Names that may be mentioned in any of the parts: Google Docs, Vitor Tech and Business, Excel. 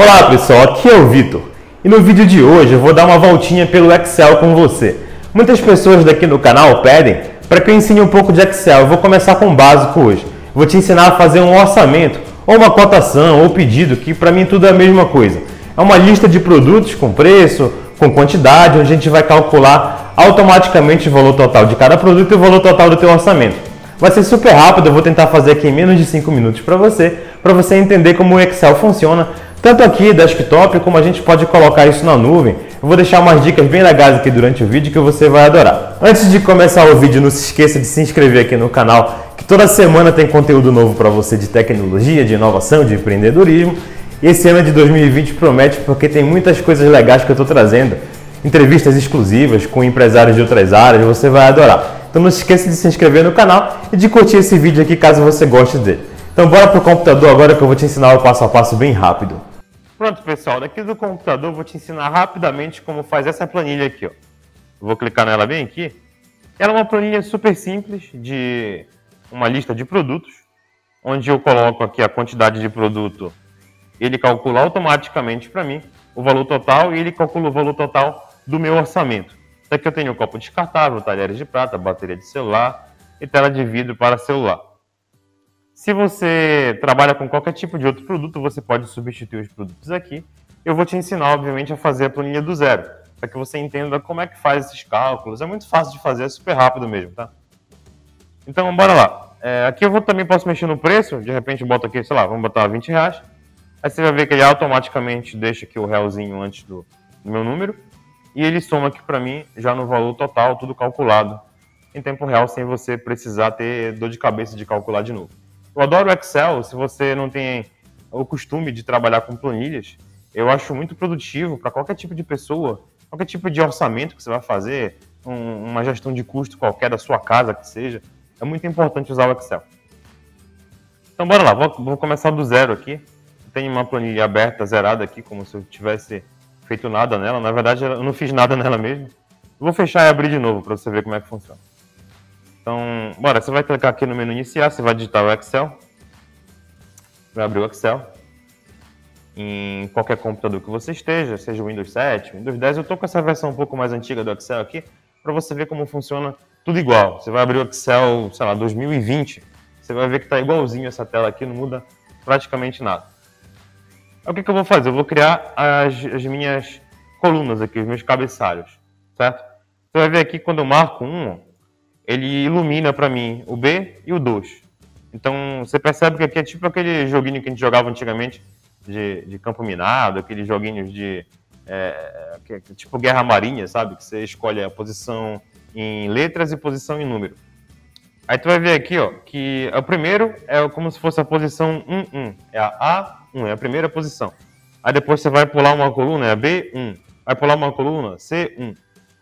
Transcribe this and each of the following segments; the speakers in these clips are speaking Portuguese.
Olá pessoal, aqui é o Vitor e no vídeo de hoje eu vou dar uma voltinha pelo Excel com você. Muitas pessoas daqui no canal pedem para que eu ensine um pouco de Excel. Eu vou começar com o básico hoje. Vou te ensinar a fazer um orçamento ou uma cotação ou pedido, que para mim tudo é a mesma coisa. É uma lista de produtos com preço, com quantidade, onde a gente vai calcular automaticamente o valor total de cada produto e o valor total do teu orçamento. Vai ser super rápido, eu vou tentar fazer aqui em menos de 5 minutos para você entender como o Excel funciona, tanto aqui desktop como a gente pode colocar isso na nuvem. Eu vou deixar umas dicas bem legais aqui durante o vídeo que você vai adorar. Antes de começar o vídeo, não se esqueça de se inscrever aqui no canal, que toda semana tem conteúdo novo para você de tecnologia, de inovação, de empreendedorismo. Esse ano de 2020 promete, porque tem muitas coisas legais que eu estou trazendo, entrevistas exclusivas com empresários de outras áreas, você vai adorar. Então não se esqueça de se inscrever no canal e de curtir esse vídeo aqui caso você goste dele. Então bora para o computador agora, que eu vou te ensinar o passo a passo bem rápido. Pronto pessoal, daqui do computador eu vou te ensinar rapidamente como faz essa planilha aqui, ó. Eu vou clicar nela bem aqui. Ela é uma planilha super simples, de uma lista de produtos, onde eu coloco aqui a quantidade de produto. Ele calcula automaticamente para mim o valor total e ele calcula o valor total do meu orçamento. Daqui eu tenho um copo descartável, talheres de prata, bateria de celular e tela de vidro para celular. Se você trabalha com qualquer tipo de outro produto, você pode substituir os produtos aqui. Eu vou te ensinar, obviamente, a fazer a planilha do zero, para que você entenda como é que faz esses cálculos. É muito fácil de fazer, é super rápido mesmo, tá? Então, bora lá. Aqui eu também posso mexer no preço, de repente eu boto aqui, sei lá, vamos botar R$20. Aí você vai ver que ele automaticamente deixa aqui o réuzinho antes do meu número e ele soma aqui para mim já no valor total, tudo calculado em tempo real, sem você precisar ter dor de cabeça de calcular de novo. Eu adoro o Excel. Se você não tem o costume de trabalhar com planilhas, eu acho muito produtivo para qualquer tipo de pessoa, qualquer tipo de orçamento que você vai fazer, uma gestão de custo qualquer da sua casa que seja, é muito importante usar o Excel. Então bora lá, vou começar do zero aqui. Tem uma planilha aberta, zerada aqui, como se eu tivesse feito nada nela. Na verdade, eu não fiz nada nela mesmo. Eu vou fechar e abrir de novo para você ver como é que funciona. Então, bora, você vai clicar aqui no menu iniciar, você vai digitar o Excel. Vai abrir o Excel. Em qualquer computador que você esteja, seja o Windows 7, Windows 10, eu estou com essa versão um pouco mais antiga do Excel aqui, para você ver como funciona tudo igual. Você vai abrir o Excel, sei lá, 2020, você vai ver que está igualzinho essa tela aqui, não muda praticamente nada. O que eu vou fazer? Eu vou criar as minhas colunas aqui, os meus cabeçalhos, certo? Você vai ver aqui, quando eu marco um, ele ilumina para mim o B e o 2. Então, você percebe que aqui é tipo aquele joguinho que a gente jogava antigamente de campo minado, aqueles joguinhos de tipo guerra marinha, sabe? Que você escolhe a posição em letras e posição em número. Aí tu vai ver aqui, ó, que o primeiro é como se fosse a posição 1, 1. É a A1, é a primeira posição. Aí depois você vai pular uma coluna, é a B1. Vai pular uma coluna, C1.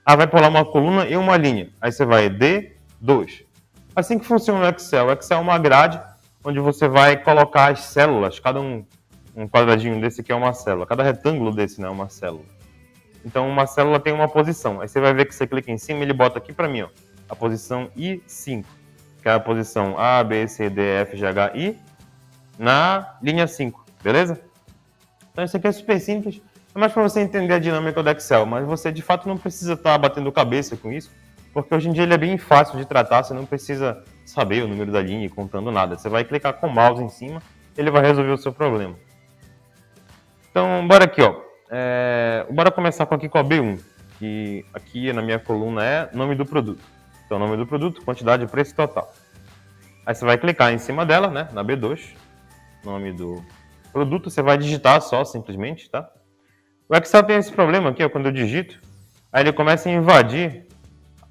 Aí vai pular uma coluna e uma linha. Aí você vai D2. Assim que funciona o Excel. O Excel é uma grade onde você vai colocar as células. Cada um quadradinho desse aqui é uma célula. Cada retângulo desse, né, é uma célula. Então uma célula tem uma posição. Aí você vai ver que você clica em cima e ele bota aqui para mim, ó, a posição I5. Que é a posição A, B, C, D, F, G, H, I. Na linha 5. Beleza? Então isso aqui é super simples. É mais para você entender a dinâmica do Excel, mas você de fato não precisa estar batendo cabeça com isso, porque hoje em dia ele é bem fácil de tratar, você não precisa saber o número da linha e contando nada. Você vai clicar com o mouse em cima, ele vai resolver o seu problema. Então, bora aqui, ó. Bora começar com a B1, que aqui na minha coluna é nome do produto. Então, nome do produto, quantidade, preço total. Aí você vai clicar em cima dela, né, na B2, nome do produto, você vai digitar só, simplesmente, tá? O Excel tem esse problema aqui, ó, quando eu digito, aí ele começa a invadir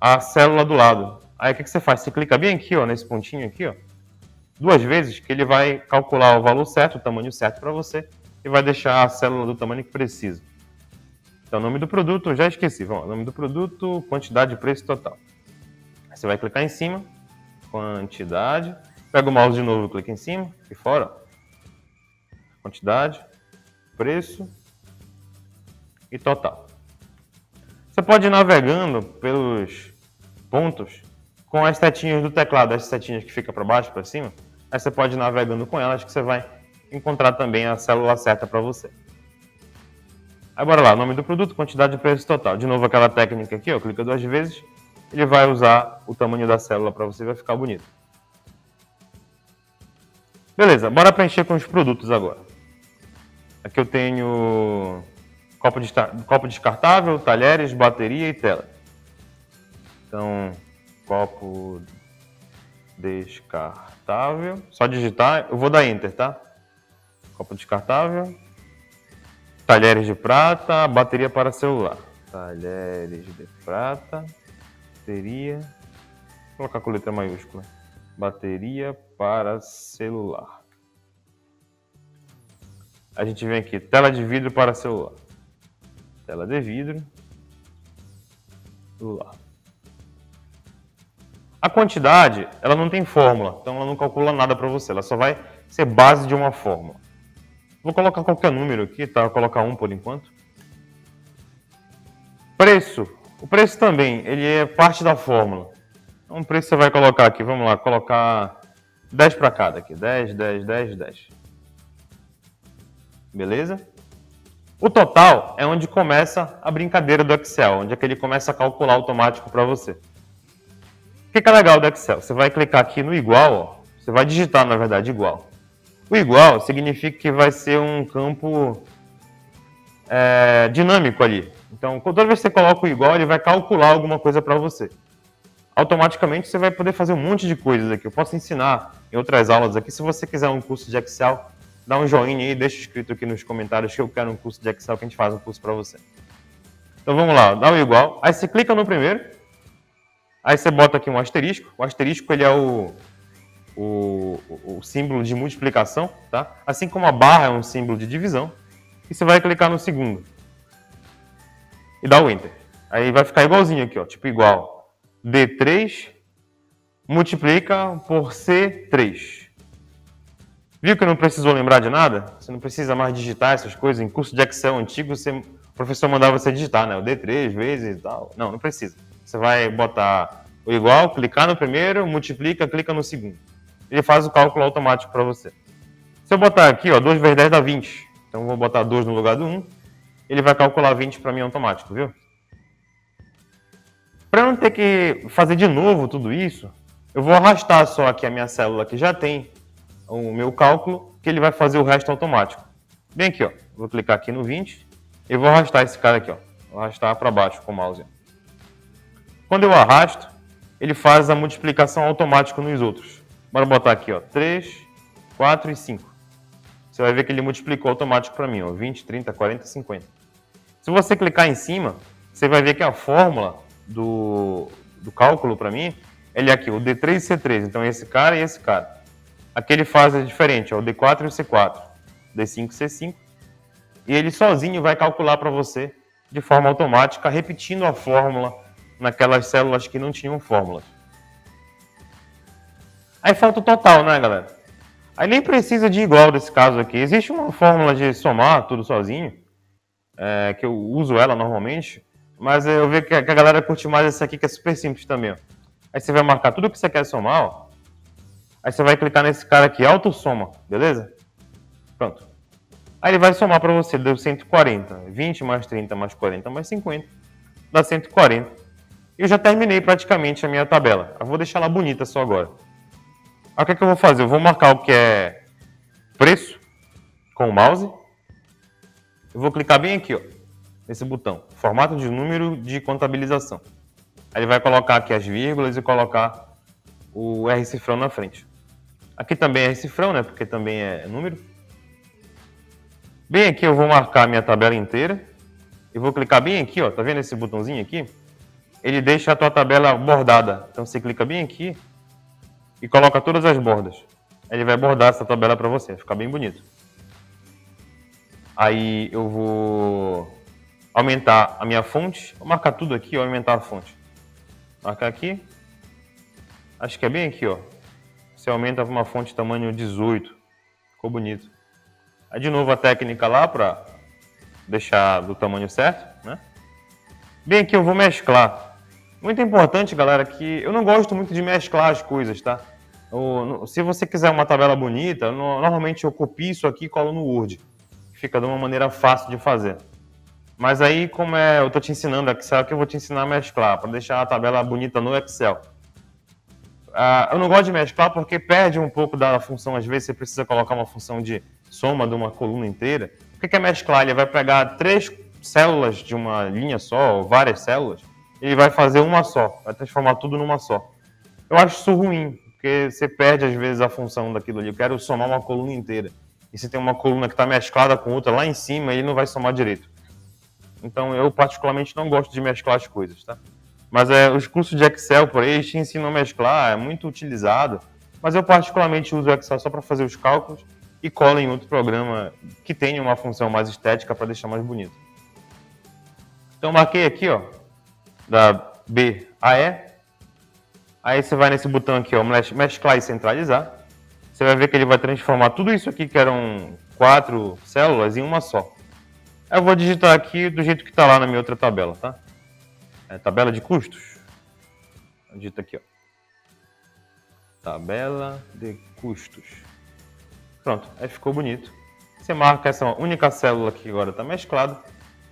a célula do lado. Aí o que você faz? Você clica bem aqui, ó, nesse pontinho aqui, ó, 2 vezes, que ele vai calcular o valor certo, o tamanho certo para você, e vai deixar a célula do tamanho que precisa. Então, nome do produto, eu já esqueci, vamos lá, nome do produto, quantidade, preço total. Aí você vai clicar em cima, quantidade, pega o mouse de novo, clica em cima, aqui fora, ó, quantidade, preço e total. Você pode ir navegando pelos pontos com as setinhas do teclado, as setinhas que fica para baixo, para cima. Aí você pode ir navegando com elas que você vai encontrar também a célula certa para você. Aí bora lá, nome do produto, quantidade e preço total. De novo aquela técnica aqui, ó, clica duas vezes, ele vai usar o tamanho da célula para você, vai ficar bonito. Beleza, bora preencher com os produtos agora. Aqui eu tenho copo descartável, talheres, bateria e tela. Então, copo descartável, só digitar, eu vou dar enter, tá? Copo descartável, talheres de prata, bateria para celular. Talheres de prata, bateria, vou colocar com letra maiúscula, bateria para celular. A gente vem aqui, tela de vidro para celular. Tela de vidro, celular. A quantidade, ela não tem fórmula, então ela não calcula nada para você, ela só vai ser base de uma fórmula. Vou colocar qualquer número aqui, tá? Vou colocar 1 por enquanto. Preço. O preço também, ele é parte da fórmula. Então o preço você vai colocar aqui, vamos lá, colocar 10 para cada aqui, 10, 10, 10, 10. Beleza? O total é onde começa a brincadeira do Excel, onde é que ele começa a calcular automático para você. O que é legal do Excel? Você vai clicar aqui no igual, ó. Você vai digitar, na verdade, igual. O igual significa que vai ser um campo dinâmico ali. Então, toda vez que você coloca o igual, ele vai calcular alguma coisa para você. Automaticamente, você vai poder fazer um monte de coisas aqui. Eu posso ensinar em outras aulas aqui. Se você quiser um curso de Excel, dá um joinha aí, deixa escrito aqui nos comentários que eu quero um curso de Excel, que a gente faz um curso para você. Então, vamos lá. Dá o igual. Aí, você clica no primeiro. Aí você bota aqui um asterisco. O asterisco ele é o símbolo de multiplicação, tá? Assim como a barra é um símbolo de divisão. E você vai clicar no segundo. E dá o enter. Aí vai ficar igualzinho aqui, ó, tipo igual. D3 multiplica por C3. Viu que não precisou lembrar de nada? Você não precisa mais digitar essas coisas. Em curso de Excel antigo, o professor mandava você digitar, né? O D3 vezes e tal. Não, não precisa. Você vai botar o igual, clicar no primeiro, multiplica, clica no segundo. Ele faz o cálculo automático para você. Se eu botar aqui, ó, 2 vezes 10 dá 20. Então eu vou botar 2 no lugar do 1. Ele vai calcular 20 para mim automático, viu? Para eu não ter que fazer de novo tudo isso, eu vou arrastar só aqui a minha célula que já tem o meu cálculo, que ele vai fazer o resto automático. Bem aqui, ó. Vou clicar aqui no 20 e vou arrastar esse cara aqui, ó. Vou arrastar para baixo com o mouse. Quando eu arrasto, ele faz a multiplicação automática nos outros. Bora botar aqui, ó, 3, 4 e 5. Você vai ver que ele multiplicou automático para mim, ó, 20, 30, 40, 50. Se você clicar em cima, você vai ver que a fórmula do cálculo para mim, ele é aqui, o D3 e C3. Então, esse cara e esse cara. Aqui ele faz diferente, ó, o D4 e o C4, D5 e C5. E ele sozinho vai calcular para você de forma automática, repetindo a fórmula naquelas células que não tinham fórmulas. Aí falta o total, né, galera? Aí nem precisa de igual desse caso aqui. Existe uma fórmula de somar tudo sozinho, que eu uso ela normalmente, mas eu vejo que a galera curte mais essa aqui, que é super simples também. Ó. Aí você vai marcar tudo que você quer somar, ó. Aí você vai clicar nesse cara aqui, autossoma, beleza? Pronto. Aí ele vai somar para você, deu 140. 20 mais 30 mais 40 mais 50, dá 140. Eu já terminei praticamente a minha tabela. Eu vou deixar ela bonita só agora. Aí o que eu vou fazer? Eu vou marcar o que é preço com o mouse. Eu vou clicar bem aqui, ó, nesse botão. Formato de número de contabilização. Aí ele vai colocar aqui as vírgulas e colocar o R cifrão na frente. Aqui também é R cifrão, né? Porque também é número. Bem aqui eu vou marcar a minha tabela inteira. Eu vou clicar bem aqui, ó. Tá vendo esse botãozinho aqui? Ele deixa a tua tabela bordada. Então você clica bem aqui e coloca todas as bordas. Ele vai bordar essa tabela para você, fica bem bonito. Aí eu vou aumentar a minha fonte, vou marcar tudo aqui, ó, aumentar a fonte. Marcar aqui. Acho que é bem aqui, ó. Você aumenta uma fonte tamanho 18. Ficou bonito. Aí de novo a técnica lá para deixar do tamanho certo, né? Bem aqui eu vou mesclar. Muito importante, galera, que eu não gosto muito de mesclar as coisas, tá? Se você quiser uma tabela bonita, normalmente eu copio isso aqui e colo no Word. Fica de uma maneira fácil de fazer. Mas aí, como é, eu estou te ensinando Excel, que eu vou te ensinar a mesclar, para deixar a tabela bonita no Excel. Eu não gosto de mesclar porque perde um pouco da função, às vezes você precisa colocar uma função de soma de uma coluna inteira. O que é mesclar? Ele vai pegar 3 células de uma linha só, ou várias células, e ele vai fazer uma só, vai transformar tudo numa só. Eu acho isso ruim, porque você perde às vezes a função daquilo ali. Eu quero somar uma coluna inteira. E se tem uma coluna que está mesclada com outra lá em cima, ele não vai somar direito. Então eu particularmente não gosto de mesclar as coisas, tá? Mas os cursos de Excel por aí te ensinam a mesclar, é muito utilizado. Mas eu particularmente uso o Excel só para fazer os cálculos e colo em outro programa que tenha uma função mais estética para deixar mais bonito. Então marquei aqui, ó, da B a E. Aí você vai nesse botão aqui, ó, mesclar e centralizar. Você vai ver que ele vai transformar tudo isso aqui, que eram 4 células, em uma só. Eu vou digitar aqui do jeito que está lá na minha outra tabela, tá? É tabela de custos. Digita aqui, ó. Tabela de custos. Pronto, aí ficou bonito. Você marca essa única célula que agora está mesclada.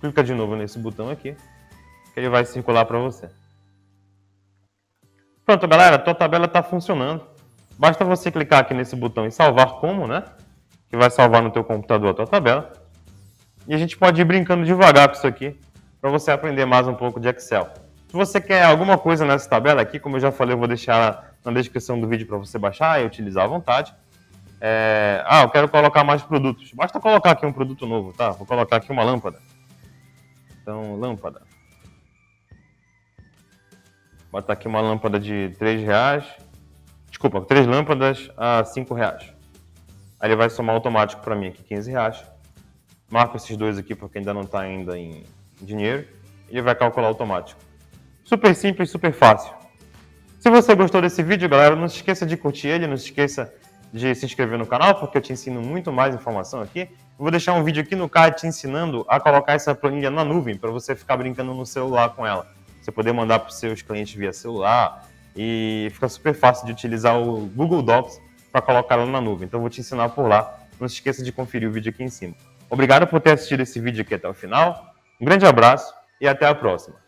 Clica de novo nesse botão aqui, que ele vai circular para você. Pronto, galera, a tua tabela está funcionando. Basta você clicar aqui nesse botão em salvar como, né? Que vai salvar no teu computador a tua tabela. E a gente pode ir brincando devagar com isso aqui, para você aprender mais um pouco de Excel. Se você quer alguma coisa nessa tabela aqui, como eu já falei, eu vou deixar na descrição do vídeo para você baixar e utilizar à vontade. Eu quero colocar mais produtos. Basta colocar aqui um produto novo, tá? Vou colocar aqui uma lâmpada. Então, lâmpada. Vou botar aqui uma lâmpada de R$3. Desculpa, 3 lâmpadas a R$5. Aí ele vai somar automático para mim aqui, R$15. Marco esses dois aqui, porque ainda não está ainda em dinheiro, ele vai calcular automático. Super simples, super fácil. Se você gostou desse vídeo, galera, não se esqueça de curtir ele, não se esqueça de se inscrever no canal, porque eu te ensino muito mais informação aqui. Eu vou deixar um vídeo aqui no card te ensinando a colocar essa planilha na nuvem, para você ficar brincando no celular com ela. Você poder mandar para os seus clientes via celular e fica super fácil de utilizar o Google Docs para colocar ela na nuvem. Então eu vou te ensinar por lá. Não se esqueça de conferir o vídeo aqui em cima. Obrigado por ter assistido esse vídeo aqui até o final. Um grande abraço e até a próxima.